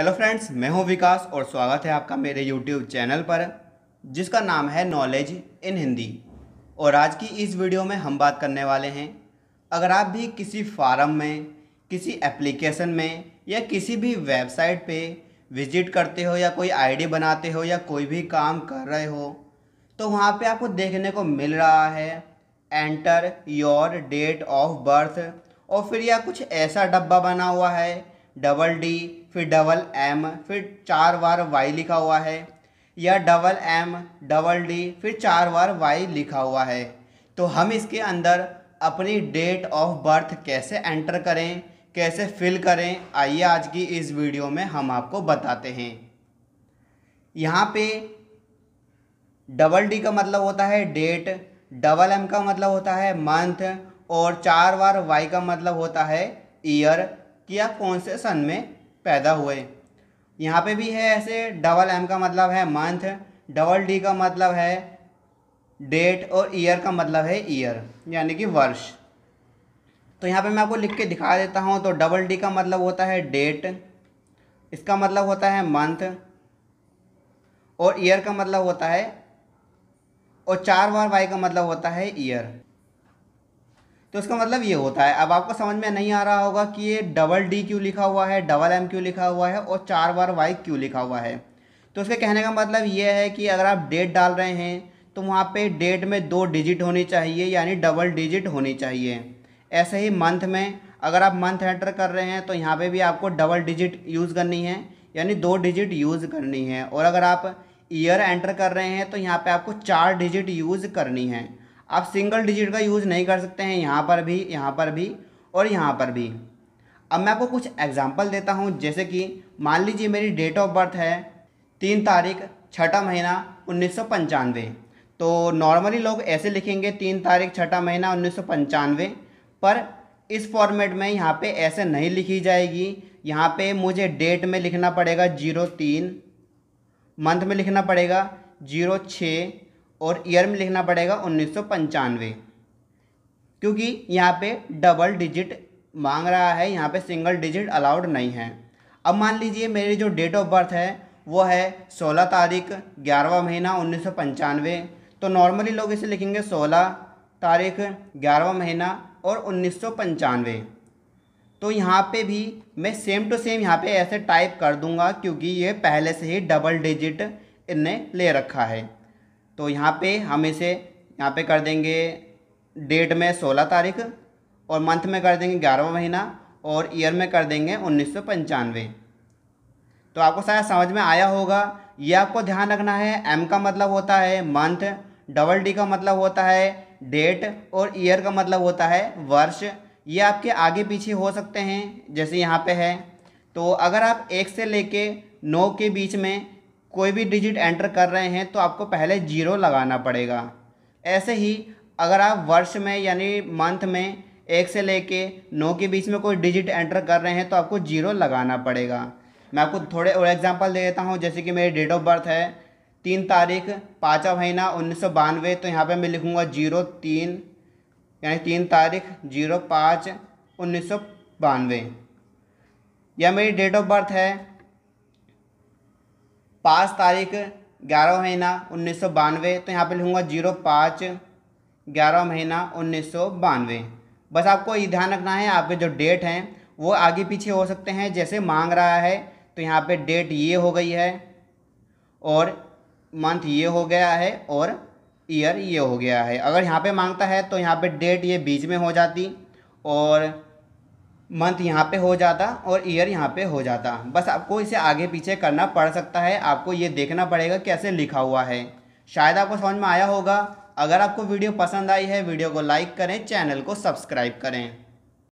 Hello friends, मैं हूं विकास और स्वागत है आपका मेरे YouTube चैनल पर जिसका नाम है नॉलेज इन हिंदी। और आज की इस वीडियो में हम बात करने वाले हैं, अगर आप भी किसी फार्म में, किसी एप्लीकेशन में या किसी भी वेबसाइट पे विजिट करते हो या कोई आईडी बनाते हो या कोई भी काम कर रहे हो तो वहाँ पे आपको देखने को मिल रहा है enter your date of birth और फिर यह कुछ ऐसा डब्बा बना हुआ है डबल D फिर डबल M फिर 4 बार Y लिखा हुआ है या डबल M डबल D फिर 4 बार Y लिखा हुआ है। तो हम इसके अंदर अपनी डेट ऑफ बर्थ कैसे एंटर करें, कैसे फिल करें, आइए आज की इस वीडियो में हम आपको बताते हैं। यहाँ पे डबल D का मतलब होता है डेट, डबल M का मतलब होता है मंथ और 4 बार Y का मतलब होता है ईयर कि आप कौन से सन में पैदा हुए। यहाँ पे भी है ऐसे डबल M का मतलब है मंथ, डबल D का मतलब है डेट और ईयर का मतलब है ईयर यानी कि वर्ष। तो यहाँ पे मैं आपको लिख के दिखा देता हूँ। तो डबल D का मतलब होता है डेट, इसका मतलब होता है मंथ और ईयर का मतलब होता है और 4 बार Y का मतलब होता है ईयर। तो इसका मतलब ये होता है। अब आपको समझ में नहीं आ रहा होगा कि ये डबल D क्यों लिखा हुआ है, डबल M क्यों लिखा हुआ है और 4 बार Y क्यों लिखा हुआ है। तो उसके कहने का मतलब ये है कि अगर आप डेट डाल रहे हैं तो वहाँ पे डेट में 2 डिजिट होनी चाहिए यानी डबल डिजिट होनी चाहिए। ऐसे ही मंथ में अगर आप मंथ एंटर कर रहे हैं तो यहाँ पर भी आपको डबल डिजिट यूज़ करनी है यानी 2 डिजिट यूज़ करनी है। और अगर आप ईयर एंटर कर रहे हैं तो यहाँ पर आपको 4 डिजिट यूज़ करनी है। आप सिंगल डिजिट का यूज़ नहीं कर सकते हैं, यहाँ पर भी, यहाँ पर भी और यहाँ पर भी। अब मैं आपको कुछ एग्जांपल देता हूँ, जैसे कि मान लीजिए मेरी डेट ऑफ बर्थ है 3 तारीख 6ठा महीना 1995। तो नॉर्मली लोग ऐसे लिखेंगे 3 तारीख 6ठा महीना 1995, पर इस फॉर्मेट में यहाँ पे ऐसे नहीं लिखी जाएगी। यहाँ पे मुझे डेट में लिखना पड़ेगा 03, मंथ में लिखना पड़ेगा 06 और ईयर में लिखना पड़ेगा 1995, क्योंकि यहाँ पे डबल डिजिट मांग रहा है, यहाँ पे सिंगल डिजिट अलाउड नहीं है। अब मान लीजिए मेरी जो डेट ऑफ बर्थ है वो है 16 तारीख 11वां महीना 1995, तो नॉर्मली लोग इसे लिखेंगे 16 तारीख 11वां महीना और 1995। तो यहाँ पे भी मैं सेम टू सेम यहाँ पे ऐसे टाइप कर दूँगा क्योंकि ये पहले से ही डबल डिजिट इनने ले रखा है। तो यहाँ पे हम इसे यहाँ पे कर देंगे डेट में 16 तारीख और मंथ में कर देंगे 11वां महीना और ईयर में कर देंगे 1995। तो आपको शायद समझ में आया होगा। ये आपको ध्यान रखना है, M का मतलब होता है मंथ, डबल D का मतलब होता है डेट और ईयर का मतलब होता है वर्ष। ये आपके आगे पीछे हो सकते हैं जैसे यहाँ पे है। तो अगर आप 1 से लेके 9 के बीच में कोई भी डिजिट एंटर कर रहे हैं तो आपको पहले 0 लगाना पड़ेगा। ऐसे ही अगर आप वर्ष में यानी मंथ में 1 से लेके 9 के बीच में कोई डिजिट एंटर कर रहे हैं तो आपको 0 लगाना पड़ेगा। मैं आपको थोड़े और एग्जांपल दे देता हूँ, जैसे कि मेरी डेट ऑफ बर्थ है 3 तारीख 5वां महीना 1992, तो यहाँ पे मैं लिखूँगा 03 यानी 3 तारीख 05 1992। या मेरी डेट ऑफ बर्थ है 5 तारीख 11वां महीना 1992, तो यहाँ पे लिखूँगा 05 11वां महीना 1992। बस आपको ये ध्यान रखना है, आपके जो डेट हैं वो आगे पीछे हो सकते हैं जैसे मांग रहा है। तो यहाँ पे डेट ये हो गई है और मंथ ये हो गया है और ईयर ये हो गया है। अगर यहाँ पे मांगता है तो यहाँ पे डेट ये बीच में हो जाती और मंथ यहाँ पे हो जाता और ईयर यहाँ पे हो जाता। बस आपको इसे आगे पीछे करना पड़ सकता है, आपको ये देखना पड़ेगा कैसे लिखा हुआ है। शायद आपको समझ में आया होगा। अगर आपको वीडियो पसंद आई है, वीडियो को लाइक करें, चैनल को सब्सक्राइब करें।